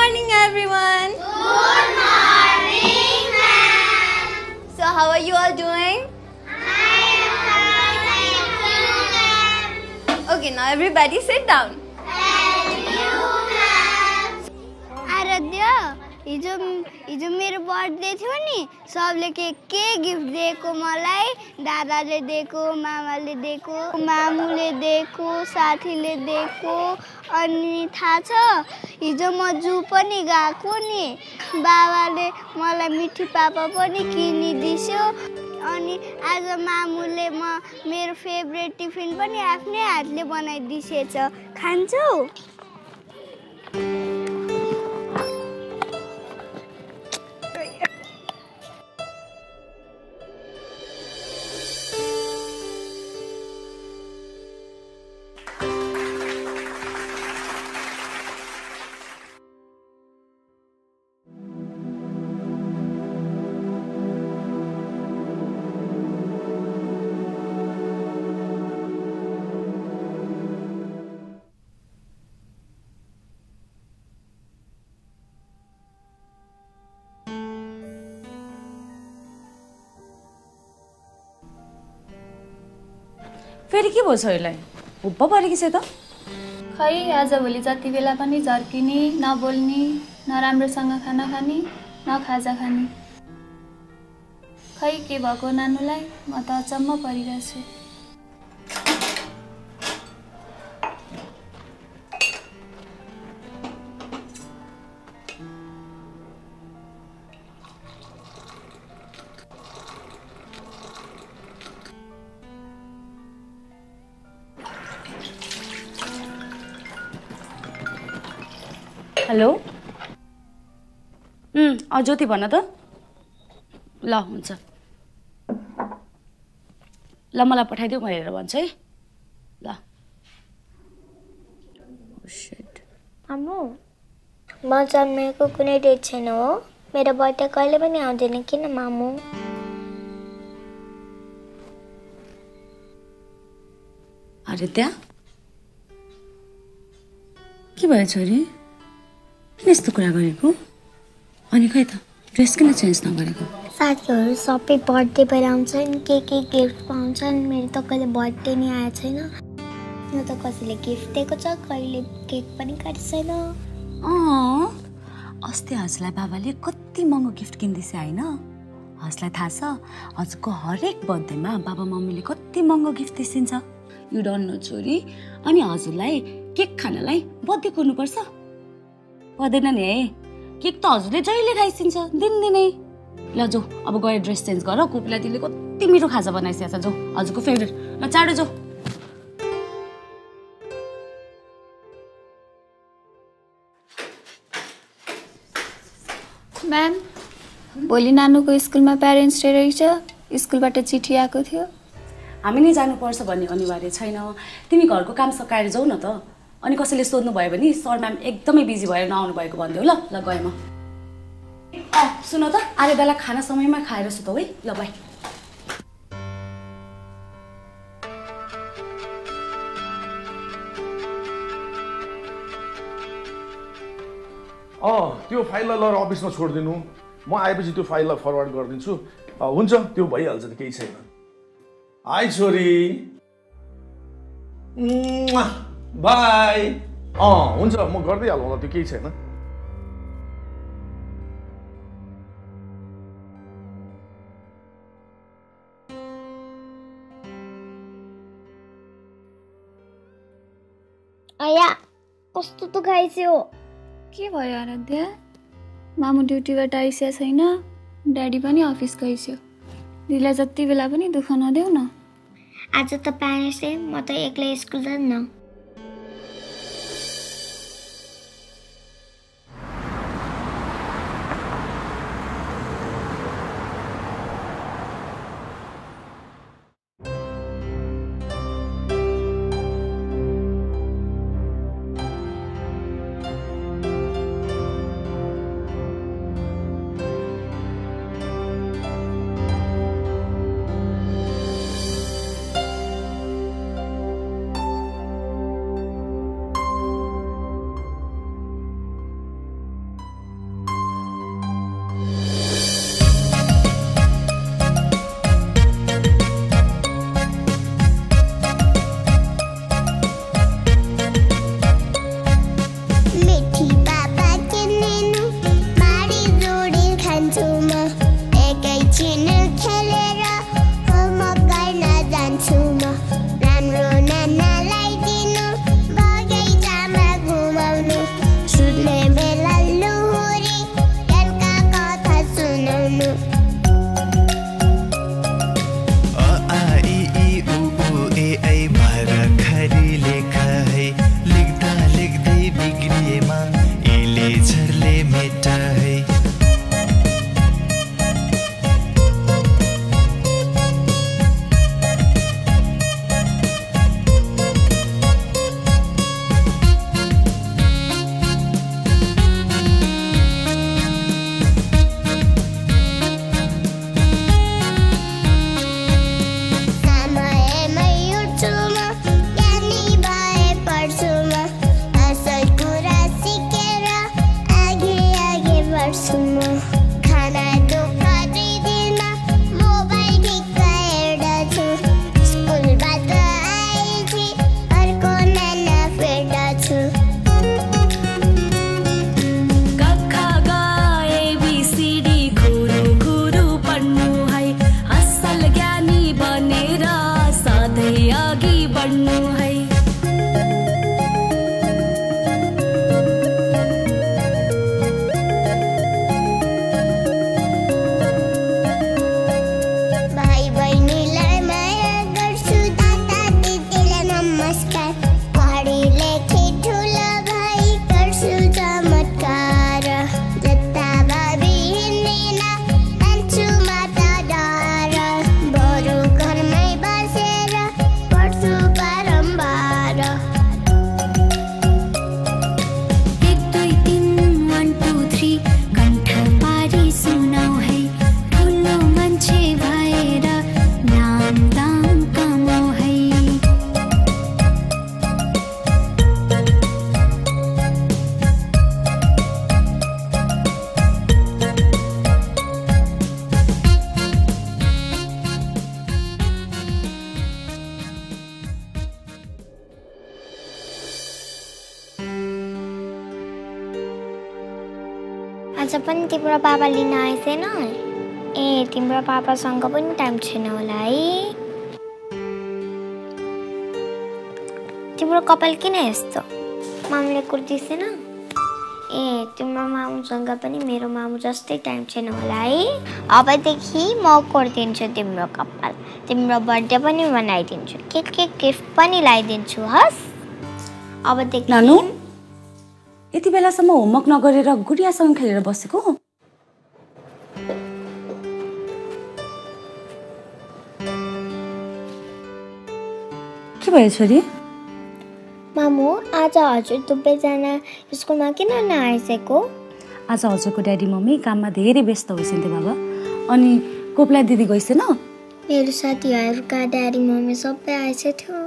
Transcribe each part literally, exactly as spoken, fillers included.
morning, everyone. Good morning, ma'am. So, how are you all doing? I am fine, thank you, ma'am. Okay, now everybody sit down. Thank you, ma'am. Aradhya, ये जो ये जो मेरे birthday थी नहीं, सब लेके cake gift देखो मलाई, दादा ले देखो, मामा ले देखो, मामू ले देखो, साथी ले देखो, अनि था छो, ये जो मजू पनी गाको नहीं, बाबा ले मलाई मिठी पापा पनी कीनी दिशो, अनि आज मामू ले म मेरे फेवरेट टिफिन पनी आपने हाथ ले बनाई दिशे छो, खान्छौ? फेरि के भयो यसलाई उप परेकी छ त खै आज भोलि जति बेला पनि झर्किने नबोल्ने नराम्रोसँग खाना खाने नखाजा खाने खै के भएको नानुलाई म त अचम्म परिरहेछु हेलो हम्म अ ज्योति भन त ल हुन्छ ल मलाई पठाइदेऊ भनेर भन्छ है ल ओ शिट आम्मु म जन्मेको कुनै डेट छैन हो मेरो बर्थडे कहिले पनि आउँदैन किन मामु अरे त्यहाँ के भयो छोरी यस्तो कुरा गरेको अनि खै त ड्रेस किन चेन्ज नगरेको साथीहरु सबै बर्थडे पर आउँछन् के के गिफ्ट पाउँछन् मेरो त कहिले बर्थडे नि आए छैन न त कसैले गिफ्ट दिएको छ कहिले केक पनि काटिसैन अ अस्ति हजुरलाई बाबाले कति महँगो गिफ्ट किन्दिसे हैन हजुरलाई थाहा छ हजुरको हरेक बर्थडेमा बाबा मम्मीले कति महँगो गिफ्ट दिसिन्छ यु डोन्ट नो छोरी अनि हजुरलाई केक खानलाई बर्थडे गर्नुपर्छ पर्दैन नि है केक त हजुरले जहिले खाइसिन्छ दिनदिनै ल जो अब गएर ड्रेस चेन्ज गर कोपिला दिदीले कति मिठो खाजा बनाइसकेछ जो हजुरको फेभरेट ल चाँडो जो म्याम भोलि नानुको स्कुलमा प्यारेन्ट्स डे रहेछ स्कुलबाट चिठी आएको थियो हामी नै जानुपर्छ भन्ने अनिवार्य छैन तिमी घरको काम सकाएर जाऊ न त अनि कसैले सोध्नु भयो भने सर म्याम एकदमै बिजी भएर नआउनु भएको भन्दियो ल ल गए म अ सुन त आर्यदालाई खाना समयमा खाएर सुतौ है ल बाई अ त्यो फाइललाई ल अफिसमा छोड्दिनु म आएपछि त्यो फाइललाई फरवार्ड गर्दिन्छु हुन्छ त्यो भइहाल्छ नि केही छैन हाय छोरी बाई अँ हुन्छ म गर्दै हालौँ होला त्यो केही छैन आया कस्तो त खाइस्यो के भयो आराध्या मामु ड्युटीबाट आइसके छैन ड्याडी पनि अफिस गइस्यो दिदीलाई जति बेला पनि दुःख नदेऊ न आज त प्यारेन्ट्स डे म त एक्लै स्कुल जान्न When Timbra Papa Lina is in on, eh, Timbra Papa song up in time channel. I Timbra couple kinesto. Mamle Kurtisena, eh, Timbra Mam song up in Miro Mam just the time channel. I Abba the key more curtain to Timbra couple. Timbra birthday bunny one night into kick kick gift bunny light into us. Abba the Nanu. यति बेलासम्म homework नगरेर गुडियासँग खेलेर बसेको के भयो छोरी मामु आज हजुर दुबैजना स्कुलमा किन नआइसेको आज हजुरको ड्याडी मम्मी काममा धेरै व्यस्त हुन्छन् बाबा अनि कोपला दिदी गइसेन मेरो साथीहरुका ड्याडी मम्मी सबै आइसे थियो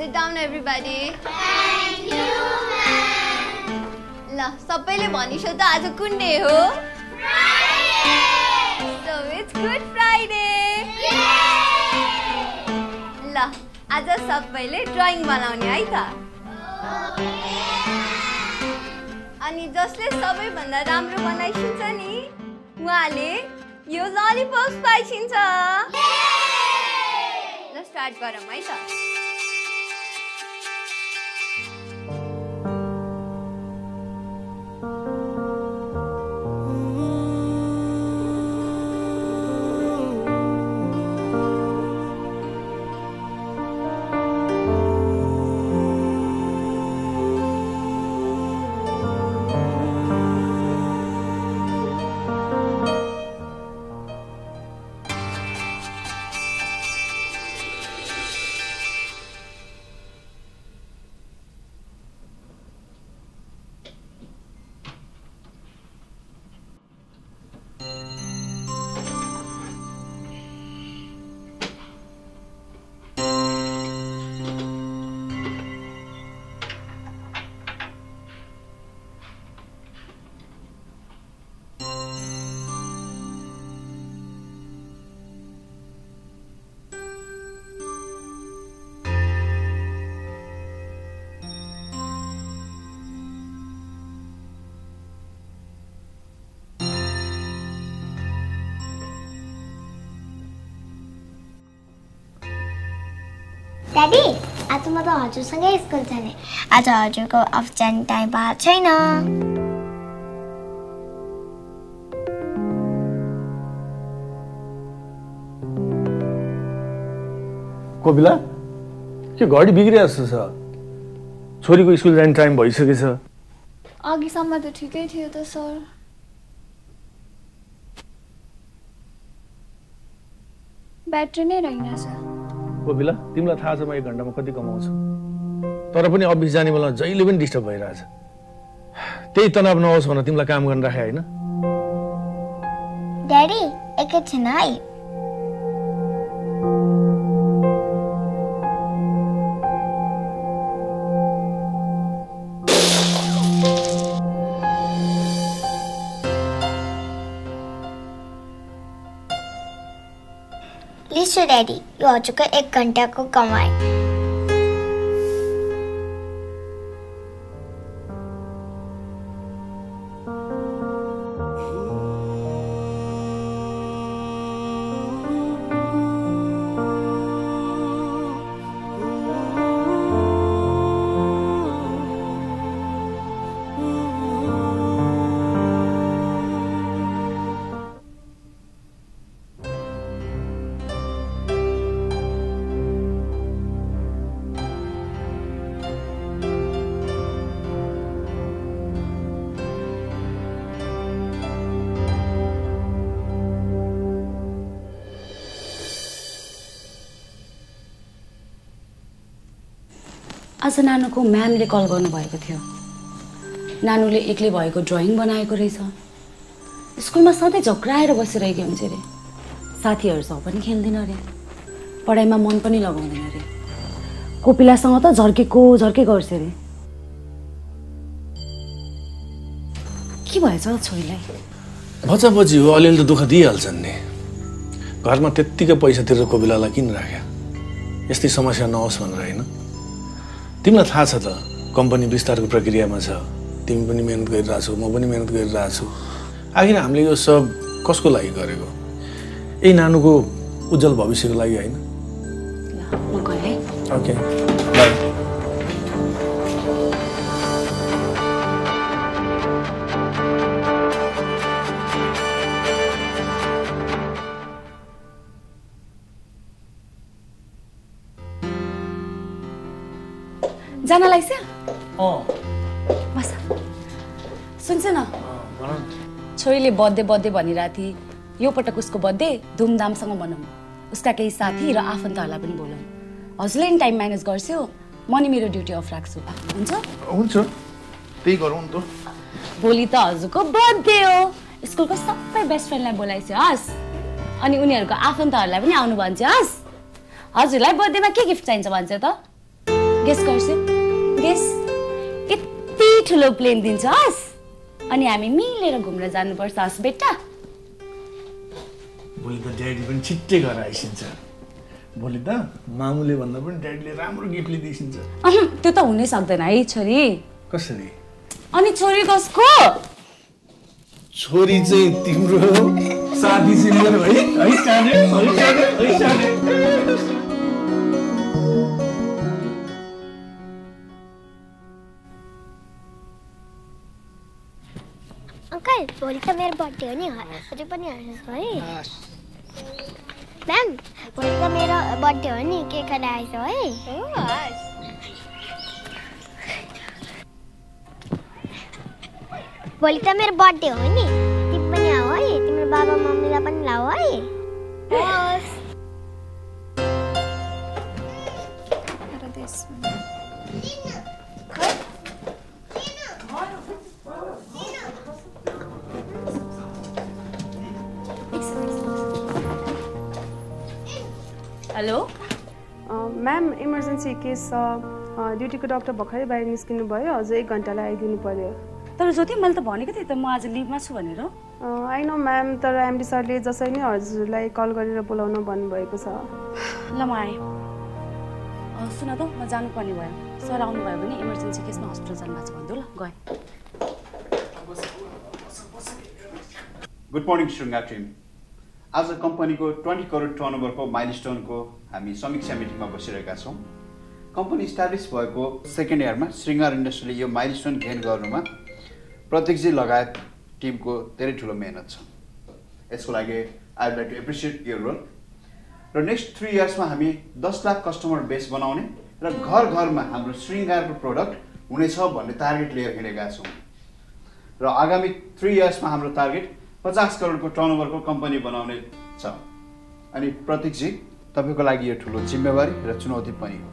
Sit down, everybody. Thank you, ma'am. La, sabale bani shoda aaj kun day ho. Friday. So it's Good Friday. Yay! La, aaj sabale drawing banaune aayi tha. Okay. Ani jasle sabai bhanda ramro banaishincha ni, uhale yo lollipops paishincha. Yay! La start garam hai ta. Daddy, आज म त हजुरसँगै school जाने। आज हजुरको of जाने time भएको छैन। कोपिला, के गाडी बिग्रिरहेको छ? छोरीको स्कुल जाने टाइम भइसकेछ। अघिसम्म त ठिकै थियो त सर। ब्याट्री नै रहेनछ। कोपिला तिमीलाई थाहा छ म एक घण्टामा कति कमाउँछु तर पनि अफिस जाने बेला जहिले पनि डिस्टर्ब भइराछ त्यही तनाव नहोस् भनेर तिमीलाई काम गर्न राखे हैन ड्याडी एकैछिन है लिसो डैडी यो हो चुका एक घंटा को कमाई आज नानुको म्यामले कल गर्नु भएको थियो नानुले एक्लै भएको ड्राइङ बनाएको रहेछ स्कुलमा सधैँ झक्राएर बसिरहेको हुन्छ रे साथीहरुसँग पनि खेल्दैन रे पढाइमा मन पनि लगाउँदैन रे कोपिलासँग त झर्केको झर्के गर्छ रे के भएछ छोरीलाई बच्चाबच्ची हो अलिअलि त दुःख दिइहाल्छन् नि घरमा त्यतिकै पैसा तिरेर कोपिलालाई किन राख्या यस्तै समस्या नहोस् भनेर हैन तिमीलाई थाहा छ त कम्पनी विस्तारको प्रक्रियामा छ तिमी पनि मेहनत गरिरहेको छौ म पनि मेहनत गरिरहेको छु आखिर हामीले यो सब कसको लागि गरेको ए नानुको उज्जवल भविष्यको लागि हैन म गए ओके बाइ जाना लाइसे? अँ बस सुन्छ न छोरीले बर्थडे बर्थडे भनिरहेको थिए यो पटक उसको बर्थडे धुमधामसँग मनाउँ उसका केही साथी र आफन्तहरुलाई पनि बोलाउँ हजुरले इन टाइम म्यानेज गर्छौ म नि मेरो ड्युटी अफ राख्छु हुन्छ हुन्छ त्यही गरौँ त भोलि त हजुरको बर्थडे हो स्कुलको सबै बेस्ट फ्रेन्डलाई बोलाइसे हस अनि उनीहरुको आफन्तहरुलाई पनि आउनु भन्छ हस हजुरलाई बर्थडेमा के गिफ्ट चाहिन्छ भन्छ त गेस गर्छौ गेस यति ठुलो प्लेन दिन्छ हस् अनि हामी मिलेर घुम्न जानु पर्छ हस् बेटा भोलि त ड्याडी पनि छिट्टै घर आइसिन्छ भोलि त मामुले भन्दा पनि ड्याडीले राम्रो गिफ्ट लिदिसिन्छ अहँ त्यो त हुनै सक्दैन है छोरी कसरी अनि छोरी कसको छोरी चाहिँ तिम्रो साथी सिमर है है साथी है साथी अंकल भोलि त मेरो बर्थडे हो नि हजुर पनि आउनुहुन्छ है म्याम भोलि त मेरो बर्थडे हो नि केक काट्छ है भोलि त मेरो बर्थडे हो नि तिमी पनि आऊ है तिम्रो बाबा मम्मीलाई पनि लाऊ है होस् hello ma'am emergency case duty को डॉक्टर भर्खरै बाहिर निस्किनु भयो अझ एक घण्टालाई आइदिनु पर्यो तर ज्योति मैले त भनेको थिएँ त म आज लिभमा छु भनेर आई नो मैम तर एमडी सरले जसरी नै हजुरलाई कल गरेर बोलाउन भन्नुभएको छ ल म आए सुन त म जानु पर्ने भयो सर आउनु भयो भने इमर्जेन्सी केसमा हस्पिटल जानु छ भन्दै ल गए गुड मर्निङ शृङ्गा टिम आज कंपनी को ट्वेंटी करोड़ टर्नओवर को माइलस्टोन को हामी समीक्षा मिटिंग में बसिरहेका छौं कंपनी इस्टाब्लिश भएको सेकेंड इयर में श्रृंगार इंडस्ट्रीले यो माइलस्टोन गेन गर्नुमा प्रतीकजी लगायत टीम को धेरै ठूलो मेहनत छ यसको लागि I would like to appreciate your role र नेक्स्ट थ्री इयर्स में हामी दस लाख कस्टमर बेस बनाउने र घर घर में हाम्रो श्रृंगार को प्रोडक्ट हुनेछ भन्ने टार्गेट लिएर हिँडेका छौं र आगामी थ्री इयर्स में हाम्रो टार्गेट पचास करोड़ को टर्नओवर को कंपनी बनाने अनि प्रतीक जी तपाईको लागि यो ठूलो जिम्मेवारी र चुनौती पनि हो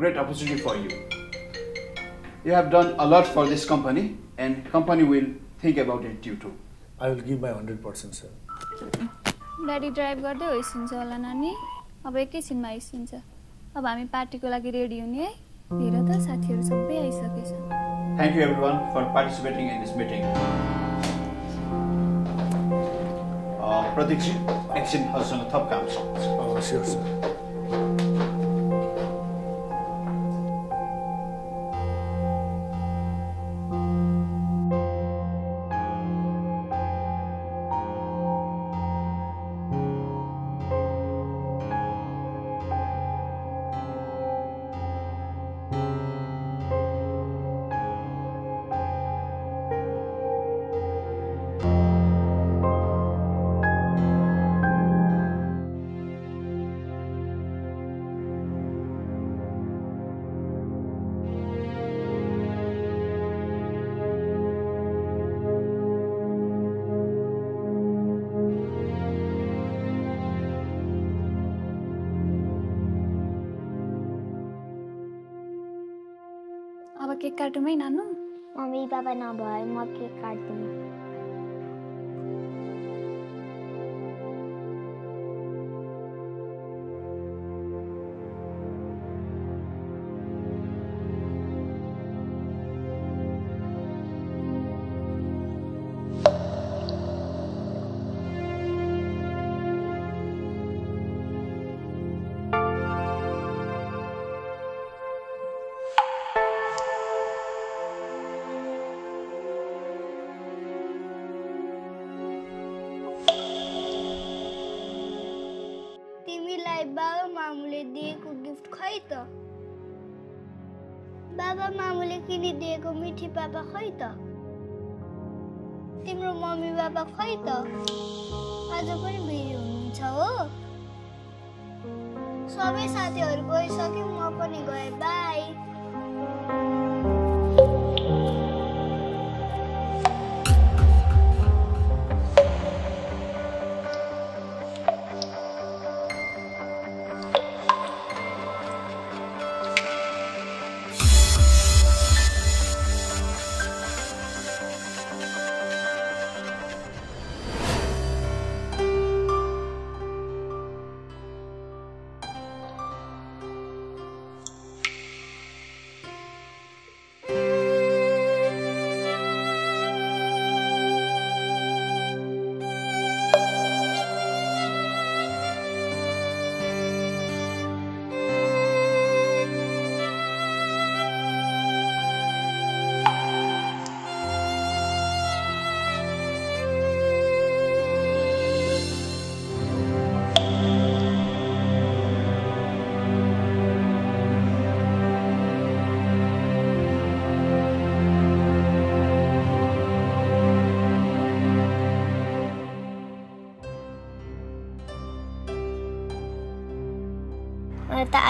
great opportunity for you you have done a lot for this company and company will think about it you too. I will give my one hundred percent, sir. Daddy drive garde hoisincha hola nani. Aba ekesin ma aishincha. Aba hami party ko lagi ready hune hai. Hera ta sathiharu sabai aisakesa. Thank you everyone for participating in this meeting. Uh, Pratikji, action has on the top camps. Oh, sure, sir. Cake cut to me, Nanu. Mommy, Papa, no boy, more cake cut to me. Baba, Mamule kini deko mithi Papa khaita. Timro mommy Baba khaita. Aaj pani bheri huncha ho. Sabai sathiharu gaisake ma pani gaye. Bye.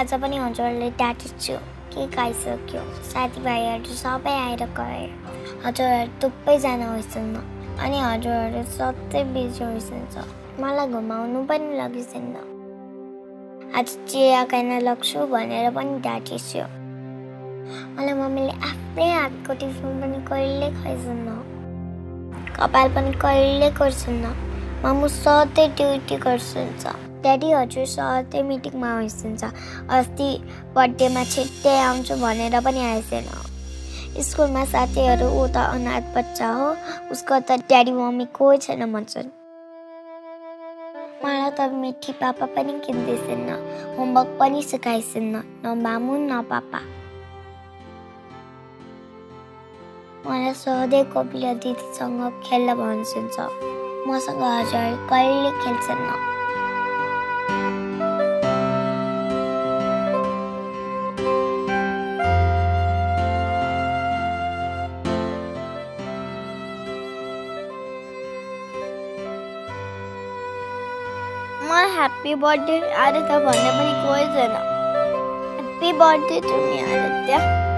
आज पनि हजुरले डाटिछु के गाइसक्यो साथीभाइहरु सबै आएर गए हजुरहरु थुप्पै जान होइसन्न अनि हजुरहरु सधैँ बिजी होइसन्छ मलाई घुमाउनु पनि लगिसन्न आज चिया खान लग्छु भनेर पनि डाटिछु मलाई मम्मीले आफ्नै हातको टिफिन पनि कहिले खाइसन्न कपाल पनि कहिले गर्छन्न मामु सधैँ ड्युटी गर्छन्छ Daddy, हजुर सधैँ मिटिङमा आइसन्छ अस्ति बर्थडेमा छिट्टै आउँछु भनेर पनि आएछैन स्कुलमा साथीहरु उ त अनाथ बच्चा हो उसको त ड्याडी मम्मी कोही छैन भन्छन् मलाई त मिठी पापा पनि किन्दैछन् होमवर्क पनि सिकाइछन् न मामु न पापा मलाई सधैँ कपिला दिदीसँग खेल्न भन्छन् मसँग हजुर कहिले खेल्छन् Happy birthday, Aradhya. Happy birthday to me, Aradhya.